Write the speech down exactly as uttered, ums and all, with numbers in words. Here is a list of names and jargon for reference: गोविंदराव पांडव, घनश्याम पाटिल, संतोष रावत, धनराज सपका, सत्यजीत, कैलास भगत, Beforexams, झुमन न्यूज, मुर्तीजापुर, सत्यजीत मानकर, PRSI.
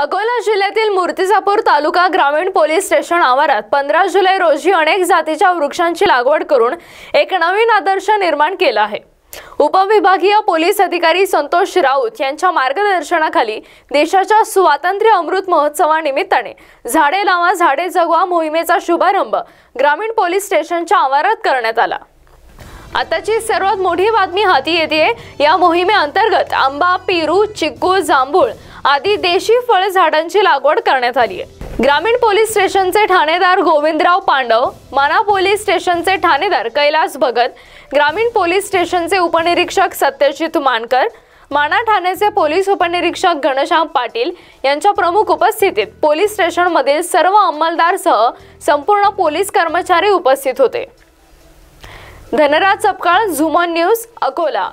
अकोला जिल्ह्यातील मुर्तीजापुर तालुका ग्रामीण police station आवारात पंधरा जुलै रोजी अनेक जातीच्या वृक्षांची लागवड करून एक नवीन आदर्श निर्माण केला आहे। उपविभागीय पोलीस अधिकारी संतोष रावत यांच्या मार्गदर्शनाखाली देशाच्या स्वातंत्र्य अमृत महोत्सवानिमित्ताने झाडे लावा झाडे जगवा मोहिमेचा शुभारंभ ग्रामीण पोलीस स्टेशनच्या आवारात करण्यात आला। आताची सर्वात मोठी बातमी हाती येते। या मोहिमे अंतर्गत आंबा, पेरू, चिक्कू, जांभूळ आदि देशी फळ झाडांची लागवड करण्यात आली आहे। ग्रामीण पोलीस स्टेशनचे ठाणेदार गोविंदराव पांडव, माना पोलीस स्टेशनचे ठाणेदार कैलास भगत, ग्रामीण पोलीस स्टेशनचे उपनिरीक्षक सत्यजीत मानकर, माना ठाण्याचे पोलीस उपनिरीक्षक घनश्याम पाटिल यांच्या प्रमुख उपस्थितीत पोलीस स्टेशनमधील सर्व अंमलदारसह संपूर्ण पोलीस कर्मचारी उपस्थित होते। धनराज सपका, झुमन न्यूज, अकोला।